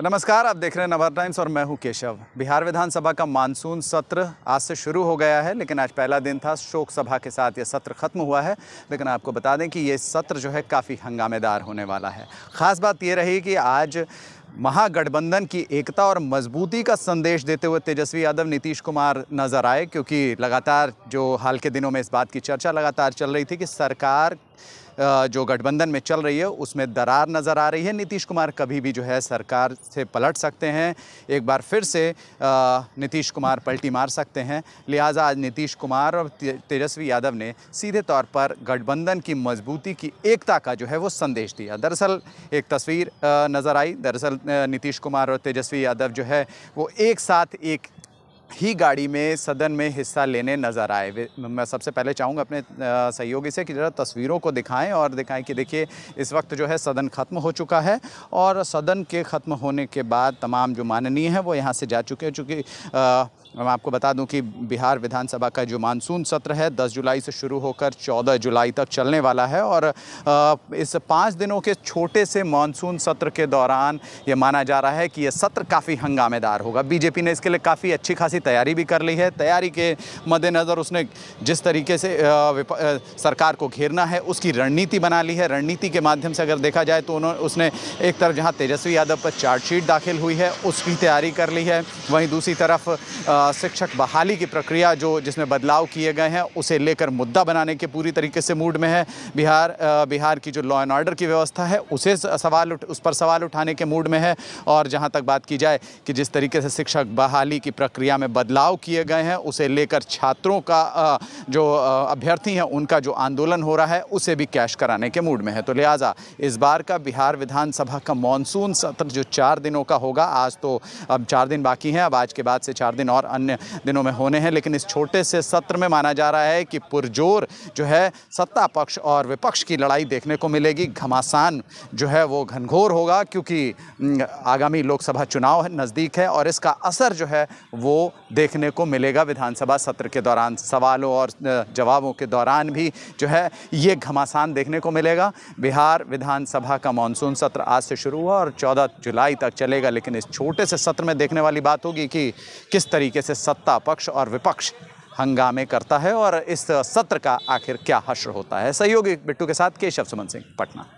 नमस्कार, आप देख रहे हैं नवभारत टाइम्स और मैं हूं केशव। बिहार विधानसभा का मानसून सत्र आज से शुरू हो गया है, लेकिन आज पहला दिन था। शोक सभा के साथ ये सत्र खत्म हुआ है, लेकिन आपको बता दें कि ये सत्र जो है काफ़ी हंगामेदार होने वाला है। ख़ास बात ये रही कि आज महागठबंधन की एकता और मजबूती का संदेश देते हुए तेजस्वी यादव, नीतीश कुमार नज़र आए, क्योंकि लगातार जो हाल के दिनों में इस बात की चर्चा लगातार चल रही थी कि सरकार जो गठबंधन में चल रही है उसमें दरार नज़र आ रही है। नीतीश कुमार कभी भी जो है सरकार से पलट सकते हैं, एक बार फिर से नीतीश कुमार पलटी मार सकते हैं। लिहाजा आज नीतीश कुमार और तेजस्वी यादव ने सीधे तौर पर गठबंधन की मजबूती की एकता का जो है वो संदेश दिया। दरअसल एक तस्वीर नज़र आई, दरअसल नीतीश कुमार और तेजस्वी यादव जो है वो एक साथ एक ही गाड़ी में सदन में हिस्सा लेने नज़र आए। मैं सबसे पहले चाहूँगा अपने सहयोगी से कि ज़रा तस्वीरों को दिखाएं और दिखाएं कि देखिए इस वक्त जो है सदन ख़त्म हो चुका है और सदन के ख़त्म होने के बाद तमाम जो माननीय हैं वो यहाँ से जा चुके हैं। चूँकि मैं आपको बता दूं कि बिहार विधानसभा का जो मानसून सत्र है 10 जुलाई से शुरू होकर 14 जुलाई तक चलने वाला है और इस 5 दिनों के छोटे से मानसून सत्र के दौरान ये माना जा रहा है कि ये सत्र काफ़ी हंगामेदार होगा। बीजेपी ने इसके लिए काफ़ी अच्छी खासी तैयारी भी कर ली है। तैयारी के मद्देनज़र उसने जिस तरीके से सरकार को घेरना है उसकी रणनीति बना ली है। रणनीति के माध्यम से अगर देखा जाए तो उसने एक तरफ जहाँ तेजस्वी यादव पर चार्जशीट दाखिल हुई है उसकी तैयारी कर ली है, वहीं दूसरी तरफ शिक्षक बहाली की प्रक्रिया जो जिसमें बदलाव किए गए हैं उसे लेकर मुद्दा बनाने के पूरी तरीके से मूड में है। बिहार की जो लॉ एंड ऑर्डर की व्यवस्था है उसे उस पर सवाल उठाने के मूड में है। और जहां तक बात की जाए कि जिस तरीके से शिक्षक बहाली की प्रक्रिया में बदलाव किए गए हैं उसे लेकर छात्रों का जो अभ्यर्थी हैं उनका जो आंदोलन हो रहा है उसे भी कैश कराने के मूड में है। तो लिहाजा इस बार का बिहार विधानसभा का मानसून सत्र जो 4 दिनों का होगा, आज तो अब 4 दिन बाकी हैं, अब आज के बाद से 4 दिन और अन्य दिनों में होने हैं, लेकिन इस छोटे से सत्र में माना जा रहा है कि पुरजोर जो है सत्ता पक्ष और विपक्ष की लड़ाई देखने को मिलेगी। घमासान जो है वो घनघोर होगा क्योंकि आगामी लोकसभा चुनाव नज़दीक है और इसका असर जो है वो देखने को मिलेगा। विधानसभा सत्र के दौरान सवालों और जवाबों के दौरान भी जो है ये घमासान देखने को मिलेगा। बिहार विधानसभा का मानसून सत्र आज से शुरू हुआ और 14 जुलाई तक चलेगा, लेकिन इस छोटे से सत्र में देखने वाली बात होगी कि किस तरीके से सत्ता पक्ष और विपक्ष हंगामे करता है और इस सत्र का आखिर क्या हश्र होता है। सहयोगी बिट्टू के साथ केशव सुमन सिंह, पटना।